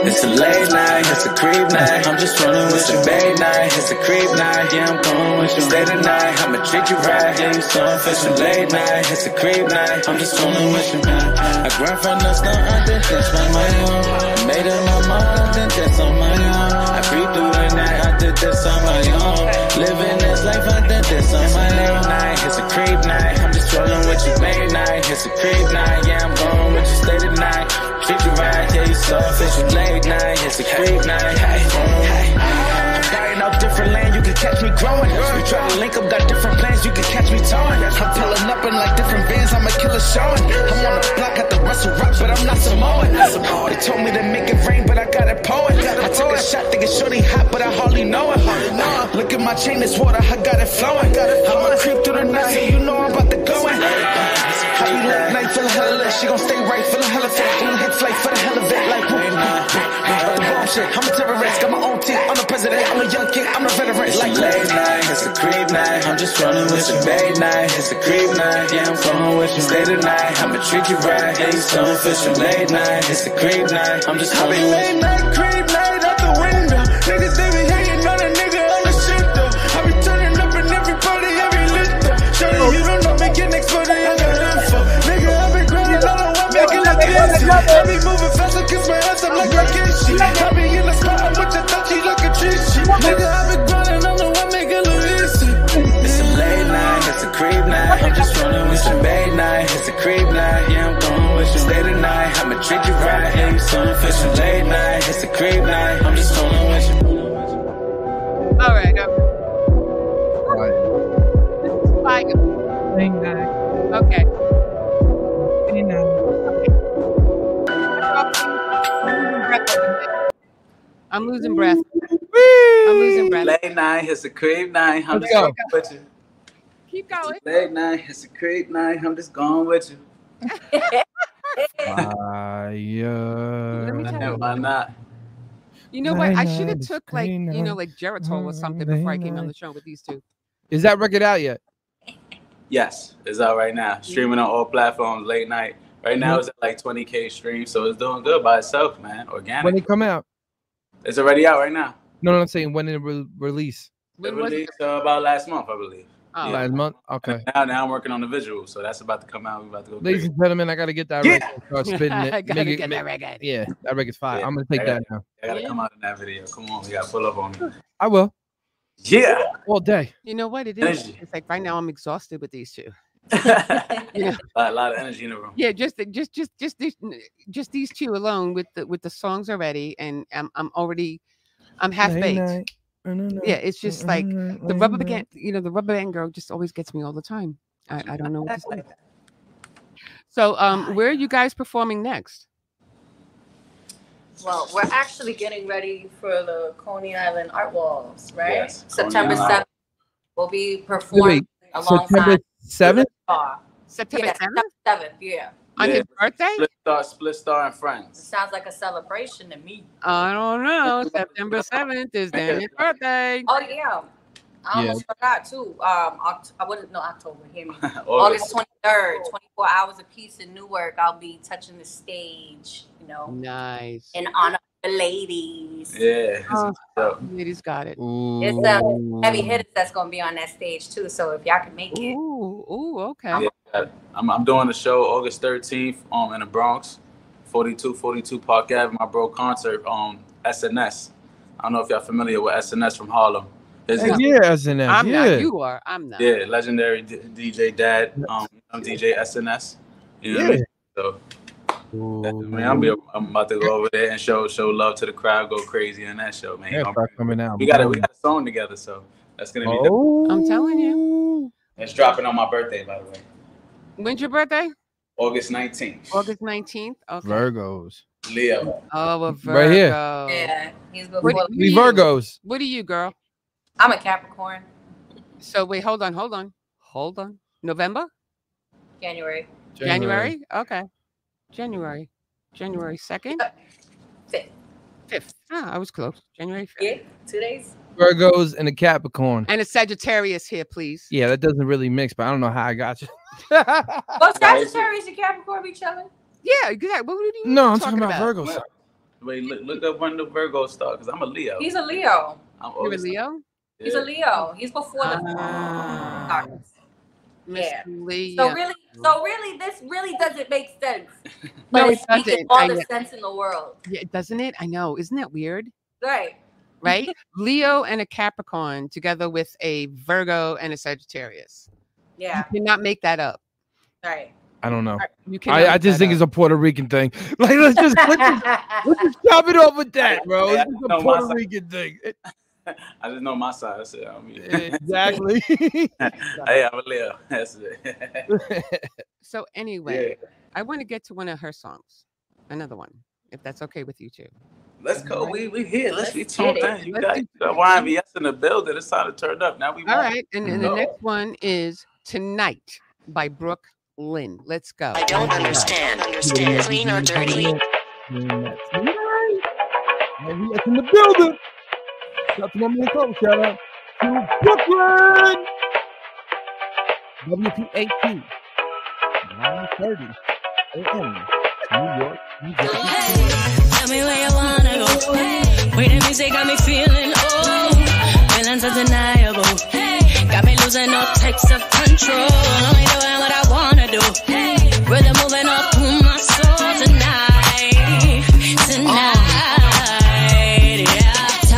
It's a late night, it's a creep night. I'm just rolling with you, babe night. It's a creep night, yeah, I'm going with you. Stay tonight, I'ma treat you right. Yeah, you son, it's a late night, it's a creep night. I'm just rolling with you, man. I grind from the start, I did this on my own. I made up my mind, I did this on my own. I creep through the night, I did this on my own. Living this life, I did this on my own. Late night, it's a creep night. I'm just rolling with you, babe night. It's a creep night, yeah, I'm going with you. Stay tonight, treat you right, yeah, you soft, it's a late night, it's a creep night. Hey, hey, I'm dying off different land, you can catch me growing. You try to link up, got different plans, you can catch me towing. I'm pulling up in like different vans, I'm a killer showing. I'm on the block at the Russell Rock, but I'm not Samoan. They told me to make it rain, but I got it pouring. I took a shot, thinking shorty hot, but I hardly know it. Uh, look at my chain, it's water, I got it flowing. I'ma creep through the night, so you know I'm about to go in. How you late night, feelin' hella lit. She gon' stay right, feelin' hella fit. Feelin' hit flight for the hell of it. Like, wait, I'm the bomb shit. I'm a terrorist, got my own team. I'm the president, I'm a young kid, I'm a veteran. It's like late night, it's a creep night. I'm just rollin' with you, late night. It's a creep night, yeah, I'm goin' with you. Stay tonight, I'ma treat you right. Yeah, you so official, late night. It's a creep night, I'm just rollin' with you. Late night, creep night, out the window. Niggas, they be hatin' on a nigga on the shit, though. I be turnin' up in every party, every lit, though. Shorty, you don't know me, get next for the other. I be moving faster, kiss my ass, I'm like I get shit. I be in the spot, I'm with the touchy like a tree shit. Nigga, I be grinding, I'm the one nigga look easy. It's a late night, it's a creep night. I'm just rolling with your babe night. It's a creep night, yeah, I'm going with you. Stay tonight, I'ma treat you right. Yeah, you so official, late night, it's a creep night. I'm just rolling with you. Alright, okay. This is fire. Late night. Okay. Late night. I'm losing breath. I'm losing breath. Late night, it's a creep night. I'm just going with you. Keep going. Late night, it's a creep night. I'm just going with you. Fire. Let me tell you. Why not? You know what? I should have took like you know like Geritol or something before I came on the show with these two. Is that record out yet? Yes, it's out right now. Streaming on all platforms. Late night. Right now it's at like twenty K streams, so it's doing good by itself, man. Organic. When it come out? It's already out right now. No, no, I'm saying when it re release. It released uh, about last month, I believe. Oh. Yeah. Last month, okay. And now, now I'm working on the visual, so that's about to come out. We're about to go. Ladies crazy. And gentlemen, I gotta get that. Yeah. Record. Start spitting it. I gotta make get it, that record. Yeah, that record's fire. Yeah. I'm gonna take I gotta, that now. I gotta yeah. come out in that video. Come on, we gotta pull up on it. I will. Yeah. All day. You know what it is? Energy. It's like right now I'm exhausted with these two. Yeah. a, lot, a lot of energy in the room. Yeah, just just just just these just these two alone with the with the songs already, and I'm I'm already I'm half baked. Yeah, it's just like the rubber band, you know, the rubber band girl just always gets me all the time. I, I don't know what to say. So um where are you guys performing next? Well, we're actually getting ready for the Coney Island Art Walls, right? Yes, September seventh. We'll be performing alongside September seventh. September seventh, yeah. On yeah. his birthday? Split Star, Split Star and Friends. It sounds like a celebration to me. I don't know. September seventh is Danny's birthday. Oh, yeah. I almost yeah. forgot, too. Um, Oct I wouldn't know October. Hear me. August twenty-third, twenty-four hours apiece in Newark. I'll be touching the stage, you know. Nice. In honor of the ladies. Yeah. Oh, so. Ladies got it. Ooh. It's the heavy hitters that's going to be on that stage, too. So if y'all can make it. Ooh, ooh, okay. I'm, yeah, I'm, I'm doing a show August thirteenth um, in the Bronx, forty-two forty-two Park Avenue, my bro concert, um, S N S. I don't know if y'all familiar with S N S from Harlem. Yeah, yeah, S N S. I'm yeah. not. You are. I'm not. Yeah, legendary D DJ Dad. Um, I'm D J S N S. You know yeah. What I mean? So, I mean, I'm, be, I'm about to go over there and show show love to the crowd, go crazy in that show, man. Yeah, coming out. We got a we got a song together, so that's gonna be. Oh. I'm telling you. It's dropping on my birthday, by the way. When's your birthday? August nineteenth. August nineteenth. Okay. Virgos. Leo. Oh, well, Virgo. Right here. Yeah, he's before. We Virgos. What are you, girl? I'm a Capricorn. So wait, hold on, hold on, hold on. November? January. January? January? Okay. January. January second? fifth. fifth. Ah, I was close. January fifth. Yeah, two days. Virgos and a Capricorn. And a Sagittarius here, please. Yeah, that doesn't really mix, but I don't know how I got you. Well, Sagittarius and Capricorn be chilling? Yeah, exactly. What do you No, I'm talking about, about? Virgos. Wait, look, look up when the Virgos start, because I'm a Leo. He's a Leo. I'm You're a Leo? He's yeah. a Leo. He's before the uh, yeah. So really, so really, this really doesn't make sense. But no, it doesn't. All I the know. sense in the world. Yeah, doesn't it? I know. Isn't that weird? Right. Right. Leo and a Capricorn together with a Virgo and a Sagittarius. Yeah. You cannot make that up. Right. I don't know. You I, I just think up. it's a Puerto Rican thing. Like let's just let's just, let's just chop it off with that, bro. Yeah, it's a Puerto Rican thing. It, I just know my side. I said, I mean, exactly. Hey, I'm a Leo. That's it. So anyway, yeah. I want to get to one of her songs, another one, if that's okay with you two. Let's go. Right. We we here. Let's, Let's be tuned in. You Let's got the Y N V S in the building. It's time to turn up. Now we. All right, it. and, and the next one is "Tonight" by Brooke Lynne. Let's go. I don't understand. Understand? Clean or dirty? Tonight. Y N V S in the building. Shout out to one minute home, shout out to Brooklyn! W P A T, nine thirty A M, New York, New York. Oh, hey, tell me where you wanna go, hey. Wait, the music got me feeling old. Feelings undeniable, hey. Got me losing all types of control. Only doing what I wanna do, hey. Really moving up through my soul tonight, tonight. Oh.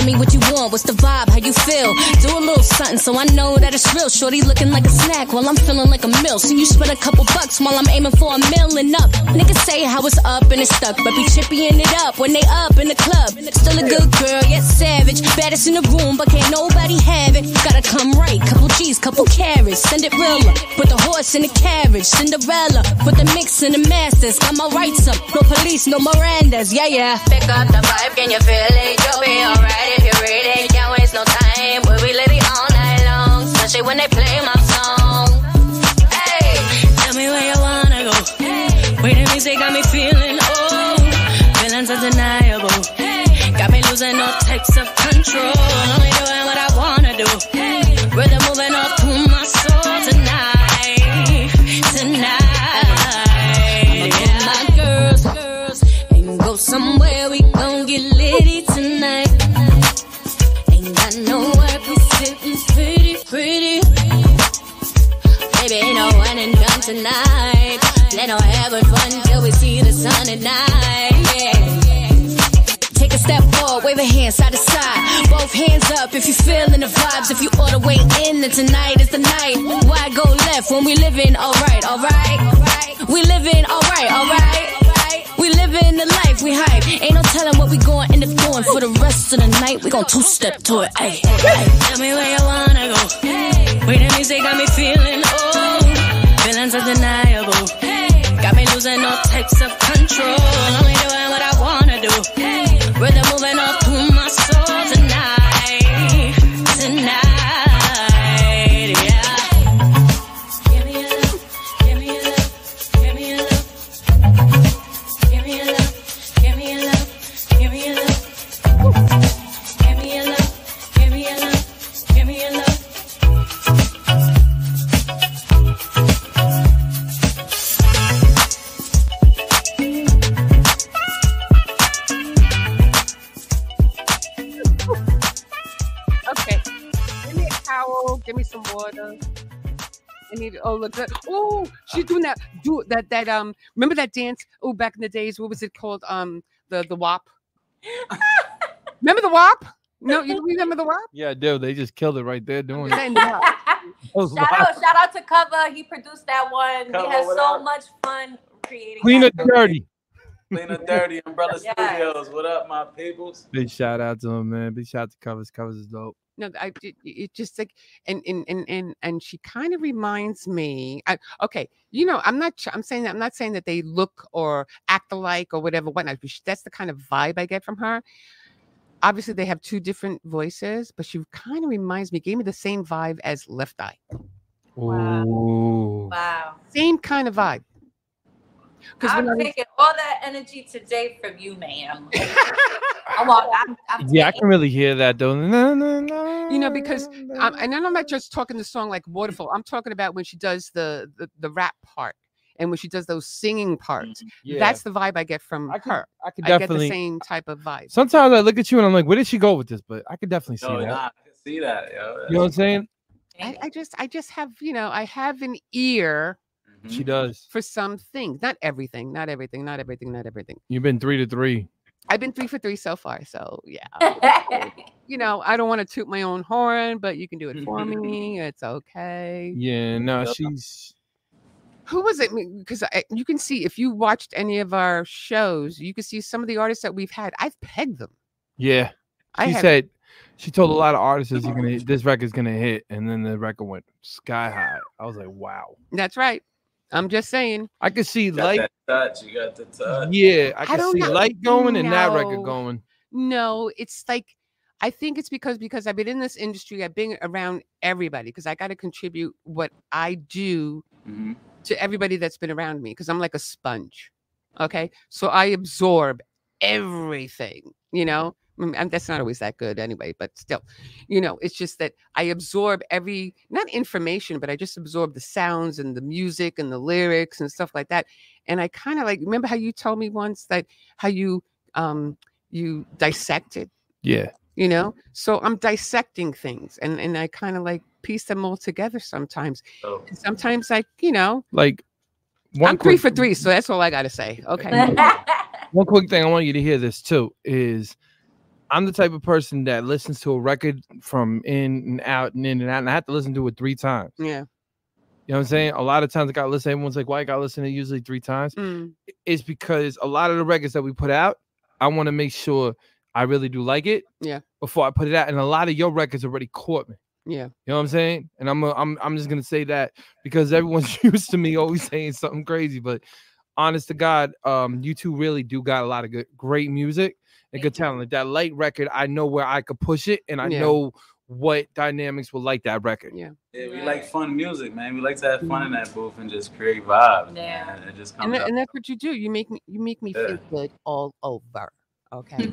What you want, what's the vibe, how you feel? Do a little something so I know that it's real. Shorty looking like a snack while I'm feeling like a meal. So you spend a couple bucks while I'm aiming for a mil and up. Niggas say how it's up and it's stuck, but be chipping it up when they up in the club. Still a good girl, yet savage. Baddest in the room, but can't nobody have it. Gotta come right, couple G's, couple carrots. Cinderella, put the horse in the carriage. Cinderella, put the mix in the masters. Got my rights up, no police, no Mirandas, yeah, yeah. Pick up the vibe, can you feel it? You'll be alright. If you read it, can't waste no time. We'll be living all night long, especially when they play my song. Hey, tell me where you wanna go. Hey, wait, the music got me feeling old. Feelings undeniable. Hey, got me losing all types of control. Only doing what I wanna do. Hey, really moving up to my soul tonight, tonight. I'ma call my girls, girls, and go somewhere we gon' get litty tonight. Pretty, baby, ain't no one and done tonight. Let no having fun till we see the sun at night. Yeah. Take a step forward, wave a hand side to side. Both hands up if you feeling the vibes. If you all the way in, then tonight is the night. Why go left when we living alright, alright? We living alright, alright? We living the life, we hype. Ain't no telling what we gon' end up doing. For the rest of the night, we gon' two-step to it, ayy. Tell me where you wanna go. Hey. Wait, the music got me feeling old. Feelings undeniable. Hey. Got me losing all types of control. Only doing what I wanna do. Hey. Really moving up to my soul tonight. Tonight. Give me a love, give me a love, give me a love, Give me some water. I need. Oh, look that. Oh, she's doing that. Do that. That. Um. Remember that dance? Oh, back in the days. What was it called? Um. The the W A P. Remember the W A P? No, you remember the W A P? Yeah, I do. They just killed it right there doing it. Shout out, shout out to Cover. He produced that one. Cover, he has so up? much fun creating. Clean and dirty. Clean and dirty. Umbrella yes. Studios. What up, my peoples? Big shout out to him, man. Big shout out to Covers. Covers is dope. No, I it, it just like and and and and and she kind of reminds me. I, okay, you know, I'm not. I'm saying I'm not saying that they look or act alike or whatever. Whatnot. That's the kind of vibe I get from her. Obviously, they have two different voices, but she kind of reminds me, gave me the same vibe as Left Eye. Wow. Ooh. Wow. Same kind of vibe. I'm taking all that energy today from you, ma'am. I'm, I'm, I'm yeah, I can really hear that, though. No, no, no. You know, because, I'm, and I'm not just talking the song like Waterfall. I'm talking about when she does the, the, the rap part. And when she does those singing parts, yeah. That's the vibe I get from I could, her. I could definitely I get the same type of vibe. Sometimes I look at you and I'm like, where did she go with this? But I could definitely no, see that. Nah, I can see that. Yo. You know what I'm saying? I, I just, I just have, you know, I have an ear. Mm-hmm. She does for some things, not everything, not everything, not everything, not everything. You've been three to three. I've been three for three so far. So yeah, you know, I don't want to toot my own horn, but you can do it for me. It's okay. Yeah, no, she's. Who was it? Because you can see if you watched any of our shows, you can see some of the artists that we've had. I've pegged them. Yeah, she I said she told a lot of artists you're gonna hit, this record's gonna hit, and then the record went sky high. I was like, wow. That's right. I'm just saying. I could see light. Like, touch. You got the touch. Yeah, I could I see know. light going no. and that record going. No, it's like I think it's because because I've been in this industry, I've been around everybody because I got to contribute what I do. Mm-hmm. To everybody that's been around me, because I'm like a sponge, okay? So I absorb everything, you know? I mean, that's not always that good anyway, but still, you know, it's just that I absorb every, not information, but I just absorb the sounds and the music and the lyrics and stuff like that. And I kind of like, remember how you told me once that how you, um, you dissected? Yeah. You know? So I'm dissecting things and, and I kind of like, piece them all together sometimes. Oh. Sometimes, like you know, like one I'm quick, three for three, so that's all I gotta say. Okay. One quick thing I want you to hear this too is I'm the type of person that listens to a record from in and out and in and out, and I have to listen to it three times. Yeah. You know what I'm saying? A lot of times I gotta listen. Everyone's like, "Why I gotta listen to it usually three times?" Mm. It's because a lot of the records that we put out, I want to make sure I really do like it. Yeah. Before I put it out, and a lot of your records already caught me. Yeah, you know what I'm saying, and I'm a, I'm I'm just gonna say that because everyone's used to me always saying something crazy, but honest to God, um, you two really do got a lot of good, great music and good talent. That Light record, I know where I could push it, and I yeah. know what dynamics will like that record. Yeah, yeah, we like fun music, man. We like to have fun in that booth and just create vibes. Yeah, man. It just comes and, that, and that's what you do. You make me you make me yeah. feel good all over. Okay,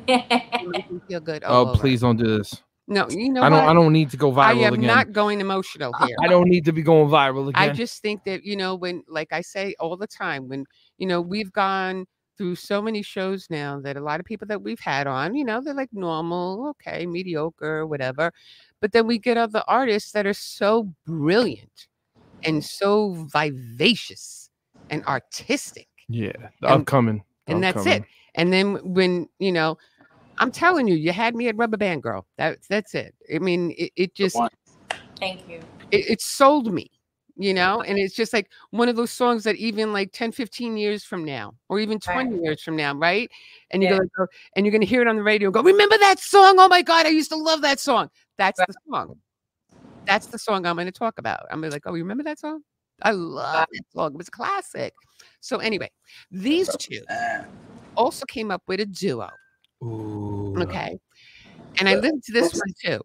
you make me feel good. All oh, over. Please don't do this. No, you know I don't. What? I don't need to go viral. I am again. not going emotional here. I don't need to be going viral again. I just think that you know when, like I say all the time, when you know we've gone through so many shows now that a lot of people that we've had on, you know, they're like normal, okay, mediocre, whatever, but then we get other artists that are so brilliant and so vivacious and artistic. Yeah, the and, upcoming, the and upcoming. That's it. And then when you know. I'm telling you, you had me at Rubber Band Girl. That's that's it. I mean, it, it just. Thank you. It, it sold me, you know, and it's just like one of those songs that even like ten, fifteen years from now, or even twenty right. years from now, right? And yeah. you're gonna go, and you're gonna hear it on the radio. And go, remember that song? Oh my God, I used to love that song. That's right. the song. That's the song I'm gonna talk about. I'm gonna be like, oh, you remember that song? I love that song. It was a classic. So anyway, these two also came up with a duo. Ooh. Okay, and I listened to this one too.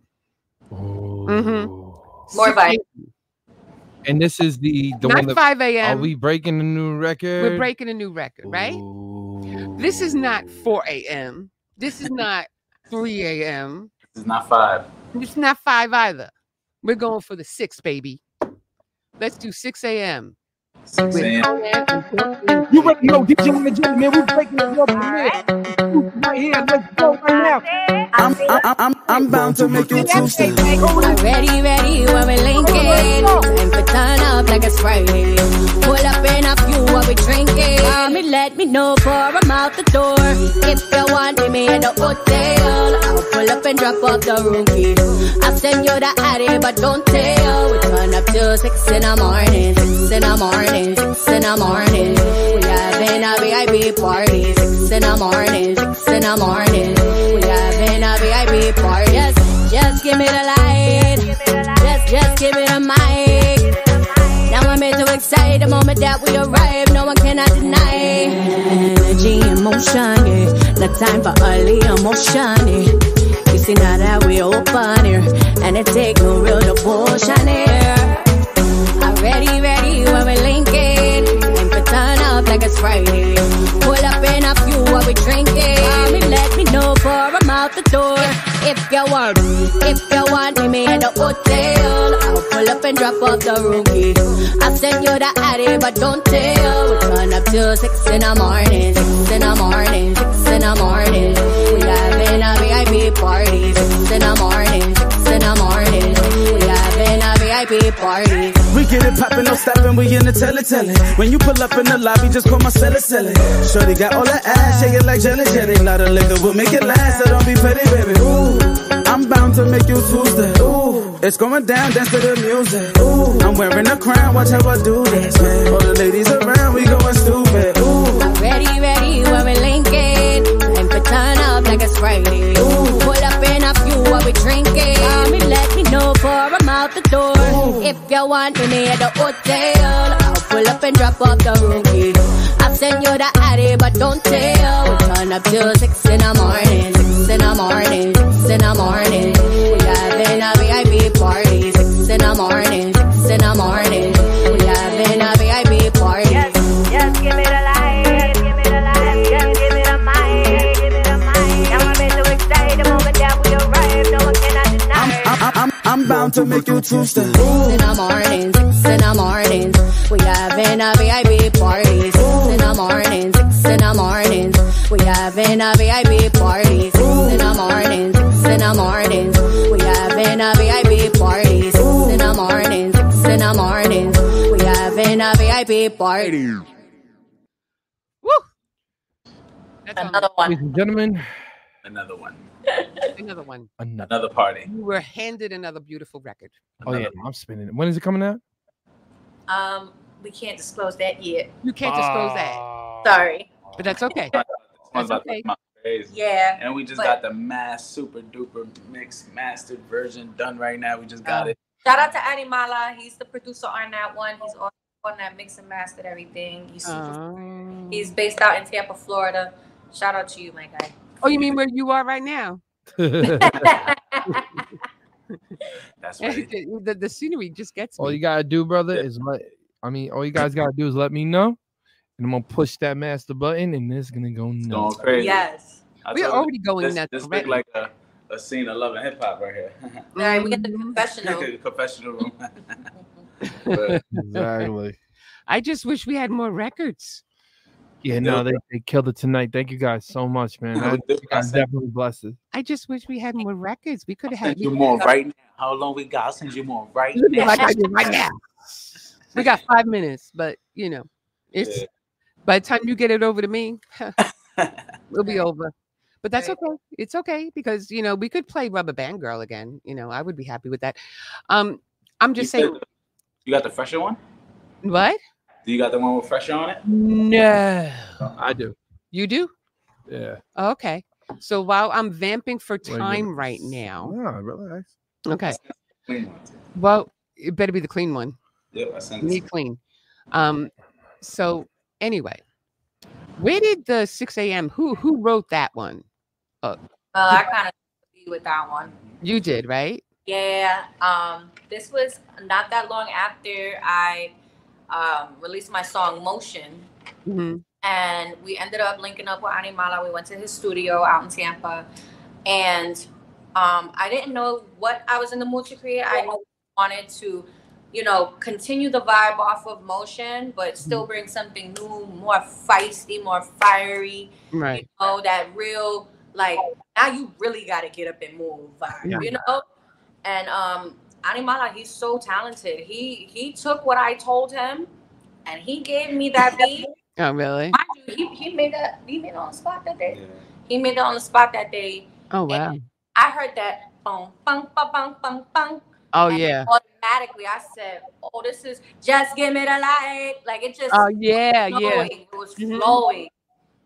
Mm-hmm. More vibe. And this is the, the not one five A M Are we breaking a new record? We're breaking a new record, right? Ooh. This is not four A M This is not three A M This is not five. It's not five either. We're going for the six, baby. Let's do six A M six man. Man. You ready to go? Get you in the gym, man. We're breaking it up right here. Right here, let's go right now. I'm I'm, I'm, I'm, I'm bound to make you two step. Ready, ready, we're linking. Time for turn up like it's Friday. Pull up in a few while we drinking. Mommy, let me know before I'm out the door. If you want me at the hotel, I'll pull up and drop off the room key. I'll send you the Addy, but don't tell. We turn up till six in the morning, six in the morning, six in the morning. We having a V I P party, six in the morning, six in the morning. We having a V I P party. Just, just give me the light. Just, just give me the mic. Now I'm made to excite the moment that we arrive. No one cannot deny. Energy, emotion, yeah. No time for early emotion, yeah. You see now that we open here, and it take no real devotion here. Ready, ready, when we linking. Time for turn up like it's Friday. Pull up in a few while we drinking. Mommy, let me know before I'm out the door. If you want me, if you want me, me at the hotel. I'll pull up and drop off the room key. I'll send you the Addy, but don't tell. We turn up till six in the morning, six in the morning, six in the morning. We having a V I P party, six in the morning, six in the morning. We having a V I P party. We get it poppin', no stoppin', we in the tele-tele. When you pull up in the lobby, just call my cellar cellar. Shorty got all that ass, shake it like jelly jelly. Not a liquor will make it last, so don't be petty, baby. Ooh, I'm bound to make you Tuesday. Ooh, it's going down, dance to the music. Ooh, I'm wearing a crown, watch how I do this, man. All the ladies around, we going stupid. Ooh, I'm ready, ready, when we linkin'. Time for turn up like it's Friday. Ooh, pull up in a few while we drinkin'. Mommy, let me know before I'm out the door. If you want me, me at the hotel, I'll pull up and drop off the room key. I'll send you the Addy, but don't tell. We turn up till six in the morning, six in the morning, six in the morning. We having a V I P party, six in the morning, six in the morning. We having a V I P party. Yes, yes, give me the light, yes, give me the light, yes, give me the mic, give me the mic. Now I'm in so excited the moment that we arrive, no one cannot deny. I'm, I'm, I'm, I'm bound to make you choose the. Six in the morning, six in the morning. We having a V I P party. Six in the morning, six in the morning. We having a V I P party. Six in the morning, six in the morning. We having a V I P party. Six in the morning, six in the morning. We having a V I P party. Woo! That's another one, ladies and gentlemen. Another one. Another one. Another party. You were handed another beautiful record. Another oh yeah, one. I'm spinning it. When is it coming out? Um, we can't disclose that yet. You can't oh. disclose that. Sorry. But that's okay. That's okay. Yeah. And we just but, got the mass super duper mix mastered version done right now. We just got um, it. Shout out to Animala. He's the producer on that one. He's on, on that mix and mastered everything. You see, um, he's based out in Tampa, Florida. Shout out to you, my guy. Oh, you mean where you are right now? That's right. The, the scenery just gets me. All you gotta do, brother, is let. I mean, all you guys gotta do is let me know, and I'm gonna push that master button, and it's gonna go nuts. Going crazy. Yes, we're already you, going this, nuts. This look like a, a scene of Love and Hip Hop right here. All right, we get the confessional. The confessional room. But, exactly. I just wish we had more records. Yeah, no, they, they killed it tonight. Thank you guys so much, man. I, you guys definitely blessed it. I just wish we had more records. We could have had you more right now. How long we got? I'll send you more right now. Like I did right now. We got five minutes, but you know, it's yeah. By the time you get it over to me, it'll be over. But that's okay. It's okay because you know we could play Rubber Band Girl again. You know, I would be happy with that. Um, I'm just you saying. Said, you got the fresher one. What? Do you got the one with Fresh on it? No. I do. You do? Yeah. Okay. So while I'm vamping for time well, right now. Yeah, really. Okay. Well, it better be the clean one. Yeah, I sent it. Need clean. Um, so anyway, where did the six A M who who wrote that one? Uh, uh I kind of agree with that one. You did, right? Yeah. Um, this was not that long after I Um, released my song Motion, mm-hmm. and we ended up linking up with Animala. We went to his studio out in Tampa, and um, I didn't know what I was in the mood to create. I wanted to, you know, continue the vibe off of Motion, but still bring something new, more feisty, more fiery, right? You know, that real Like, now you really got to get up and move, yeah. you know? And um, Animala, he's so talented. He he took what I told him, and he gave me that beat. Oh, really? He, he made that he made it on the spot that day. Yeah. He made it on the spot that day. Oh, wow. And I heard that, boom, bum, bum, bum, bum, bum. Oh, and yeah. Automatically, I said, oh, this is just give me the light. Like, it just. Oh, yeah, was yeah. It was mm-hmm. flowing.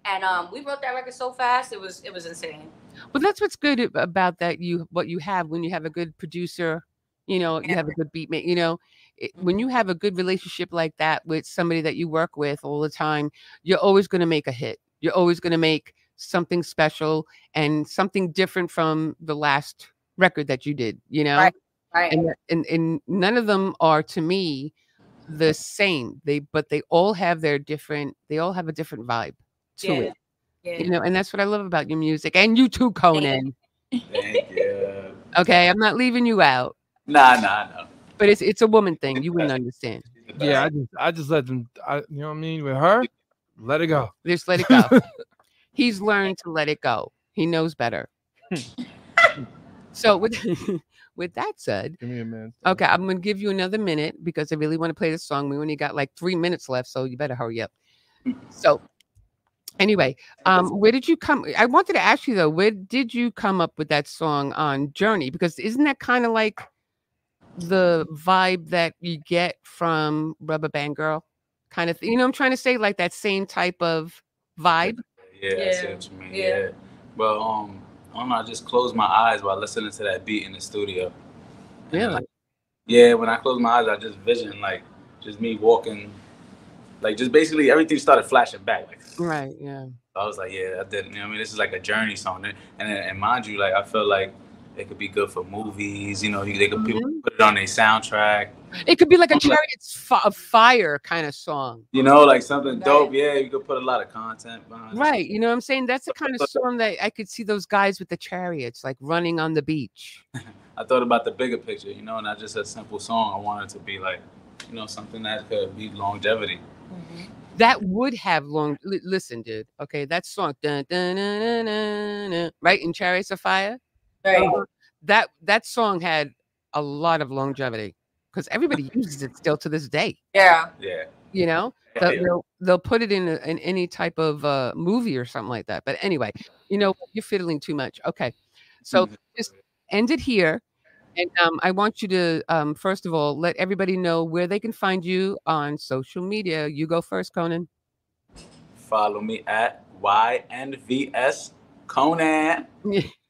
And um, we wrote that record so fast, it was it was insane. Well, that's what's good about that. You what you have when you have a good producer, you know, yeah. you have a good beatmate, you know, it, when you have a good relationship like that with somebody that you work with all the time, you're always going to make a hit. You're always going to make something special and something different from the last record that you did, you know, right. Right. And, and and none of them are to me the same. They but they all have their different. They all have a different vibe. To yeah. it, yeah. you know, and that's what I love about your music, and you too, Conan. Thank you. Okay, I'm not leaving you out. Nah, nah, no. But it's it's a woman thing. You wouldn't understand. Yeah, I just I just let them. I, you know what I mean? With her, let it go. Just let it go. He's learned to let it go. He knows better. So with with that said, give me a minute. Okay, I'm gonna give you another minute because I really want to play this song. We only got like three minutes left, so you better hurry up. So. Anyway, um, where did you come? I wanted to ask you though, where did you come up with that song on Journey? Because isn't that kind of like the vibe that you get from Rubber Band Girl, kind of? Th you know, I'm trying to say like that same type of vibe. Yeah, yeah. I see what you mean. Yeah. yeah, but um, I don't know. I just closed my eyes while listening to that beat in the studio. Really? Like, yeah. When I closed my eyes, I just vision like just me walking. Like, just basically everything started flashing back. Like, right, yeah. I was like, yeah, I did. You know what I mean? This is like a Journey song. And, and and mind you, like, I feel like it could be good for movies. You know, they could mm-hmm. people put it on their soundtrack. It could be like a Chariots of Fire kind of song. You know, like something right. dope. Yeah, you could put a lot of content behind right, it. You know what I'm saying? That's the kind of song that I could see those guys with the chariots, like, running on the beach. I thought about the bigger picture, you know, not just a simple song. I wanted to be, like, you know, something that could be longevity. Mm-hmm. That would have long. Listen, dude. Okay, that song, dun, dun, dun, dun, dun, dun, right in Chariots of Fire. Right. Um, that that song had a lot of longevity because everybody uses it still to this day. Yeah. Yeah. You know, they'll yeah. they'll, they'll put it in a, in any type of uh, movie or something like that. But anyway, you know, you're fiddling too much. Okay, so mm-hmm. just end it here. And um, I want you to, um, first of all, let everybody know where they can find you on social media. You go first, Conan. Follow me at Y N V S Conan.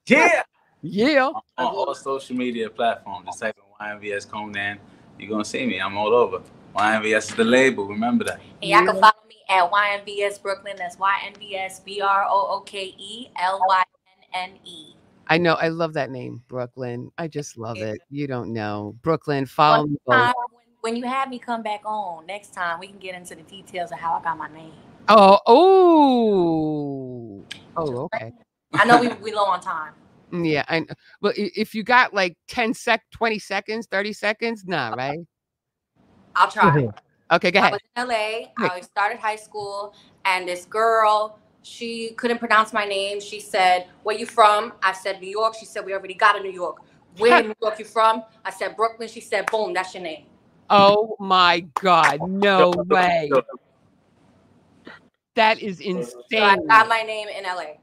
Yeah. Yeah. I'm on all social media platforms. Just type in Y N V S Conan. You're going to see me. I'm all over. Y N V S is the label. Remember that. And y'all can follow me at Y N V S Brooklyn. That's Y N V S B R O O K E L Y N N E. I know. I love that name, Brooke Lynne. I just love it. You don't know. Brooke Lynne, follow me. When you have me come back on next time, we can get into the details of how I got my name. Oh, oh. Oh, okay. I know we, we low on time. Yeah. I, well, if you got like ten sec, twenty seconds, thirty seconds, nah, right? I'll try. Okay, go ahead. I was in L A. I started high school, and this girl... she couldn't pronounce my name. She said, where you from? I said, New York. She said, we already got a New York. Where in New York you from? I said, Brooklyn. She said, boom, that's your name. Oh, my God. No way. That is insane. So I got my name in L A.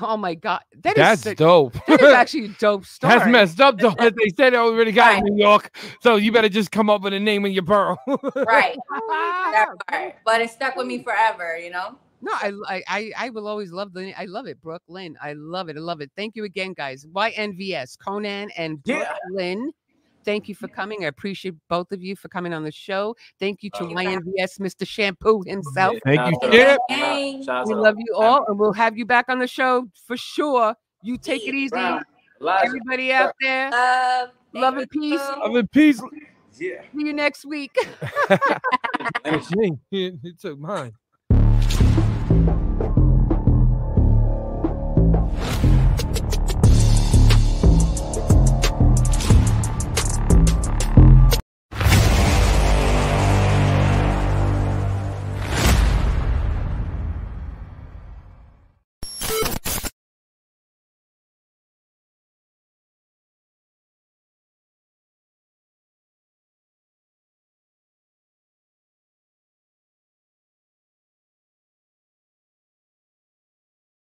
Oh, my God. That That's is such, dope. That is actually a dope story. That's messed up, though. They said they already got right. in New York, so you better just come up with a name in your borough. Right. That part. But it stuck with me forever, you know? No, I, I, I will always love the name. I love it, Brooke Lynne. I love it. I love it. Thank you again, guys. Y N V S, Conan and Brooke yeah. Lynne. Thank you for coming. I appreciate both of you for coming on the show. Thank you to Y N V S, Mister Shampoo himself. Thank you, Chip. We love you all, and we'll have you back on the show for sure. You take it easy. Everybody out there, love, love and peace. Love and peace. Yeah. See you next week. It took mine.